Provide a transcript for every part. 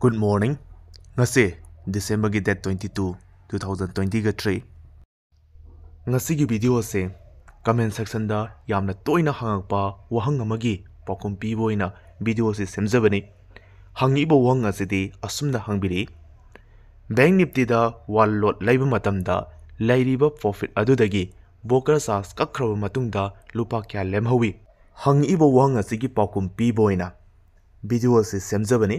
Good morning. Ngasi December gitet 22, 2023. Ngasi ki video se comment section da yamna toina hangpa wahang amagi pakum piboina video se semjabani. Hangibo wang asidi asumna hangbiri. Bank Nifty da wal lot laiba matam da lairiba profit adudagi broker shares kakhraba matung da lupa kya lemhawi. Hangibo wang asigi pakum piboina. Video se semjabani.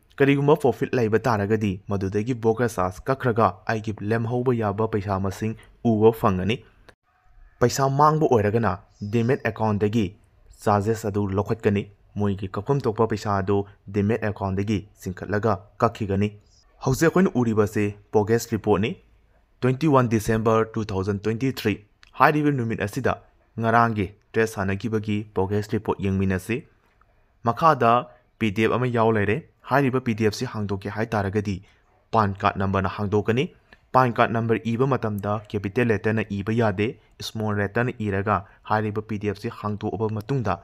kariguma forfeit laiba taragadi. Madudagi broker shares kakraga aigib lemhauba yaba paisa masing uwa fangani. Paisa mangbo oiragana DEMAT account dagi charges adu lokhatkani. Moigi kakum tokpa paisa adu DEMAT account dagi singkatlaga kakhigani. Hause koin uriba se progress report ni 21 December 2023. Hariba numit asida ngarangi dress hanagibagi progress report yingminasi. Makhada PDF ama yaw laire. Hariba PDF si hangdoke hai taragadi PAN card number na hangdokani. PAN card number eba matamda capital letter na eba yade small letter na iraga hariba PDF si hangto oba matungda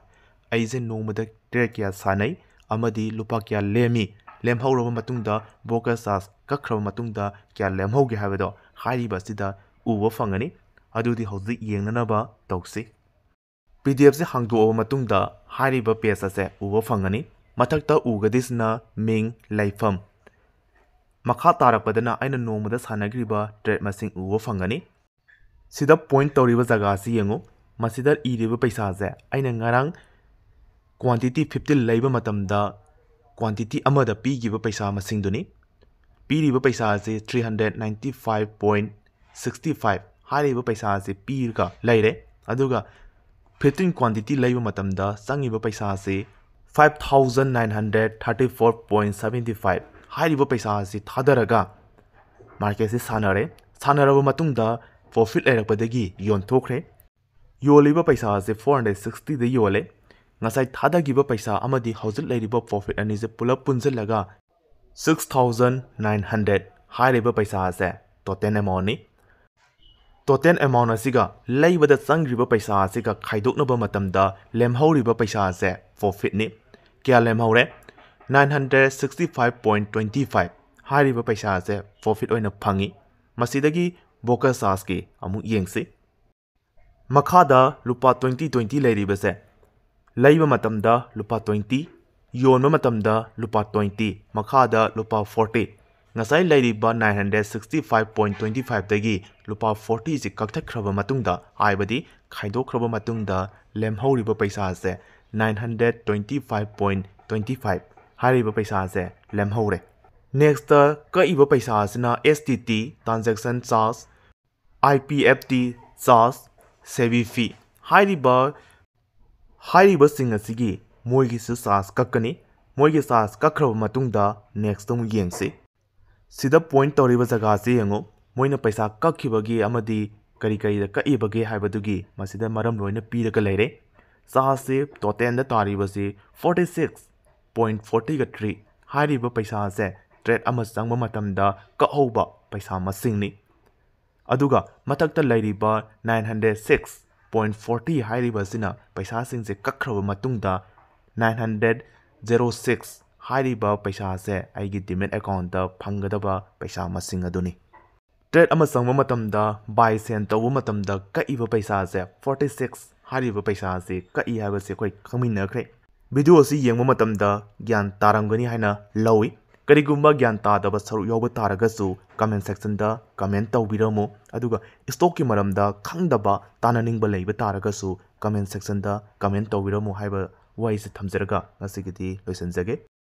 aise nomada trade kya sanai amadi lupa kya lemi lemhauroba matungda broker shares kakhraba matungda kya lemhauge habado hariba sida uwa fangani adudi hoji yengnana ba tausi PDF si hangto oba matungda hariba page ase uwa fangani mathakta ugadisna ming laifam Makatara padana aina nomadas hanagriba trade masing uwa fangani. Sida point tauriba zagasi yango. Masida iriba paisaze. Aina ngarang quantity 50 laiba matamda. Quantity amada pi giba paisa masing duni. Pi riba paisaze 395.65. Hariba paisaze pi ka laire. Aduga 15 quantity laiba matamda. Sangiba paisaze 5,934.75. Hariba paisa si thadaraga market si sanare sanaraba matungda profit lairakpadagi yon thokre yoliba paisa si 460 de yole ngasai thadagiba paisa amadi haujil lairiba profit ani je pulap punjal laga 6,900 hariba paisa se total amount asiga laibada sangriba paisa asiga khaidoknaba matamda lemhauriba paisa se profit ni kya lemhaure 965.25 hariba paisa se profit oina phangi masidagi broker shares ki amuk yengse makhada lupa 2020 lairiba se laiba matamda lupa 20 yonba matamda lupa 20 makhada lupa 40 ngasai lairiba 965.25 dagi lupa 40 ji kakthakhraba matungda aibadi khaidokhraba matungda lemhauriba paisa se 925.25 Hariba paisa se lemhaure. Next kaiba paisa sina STT transaction charge, IPFT charge, SEBI fee. Hariba singa sigi moigi se charge kakani. Moigi charge kakhraba matungda next mu yengse. Sida point tauriba jaga se yango moina paisa kakhibagi amadi kari kari da kaibagi haibadugi masida maram loina piraga laire. Charge se total da tariba se 46.40 trade hariba paisa se trade amasang matamda kahouba paisa masing ni aduga matakta lairiba 906.40 hariba sina paisa sing se kakhraba matungda 906 hariba paisa se aigi DEMAT account da phangadaba paisa masing aduni trade amasang matamda buy sell tawu matamda kaiba paisa se 46 hariba paisa se kai haba se koi khamina khre Video si yang mamatamda gyan tarangani haina lawi. Karigumba gyan tadaba saruk yawba taragasu comment section da comment tawbiramo. Aduga stock ki maramda khangdaba tananinba laiba taragasu comment section da comment tawbiramo haiba waise thamjaraga ngasigiti loisanjage.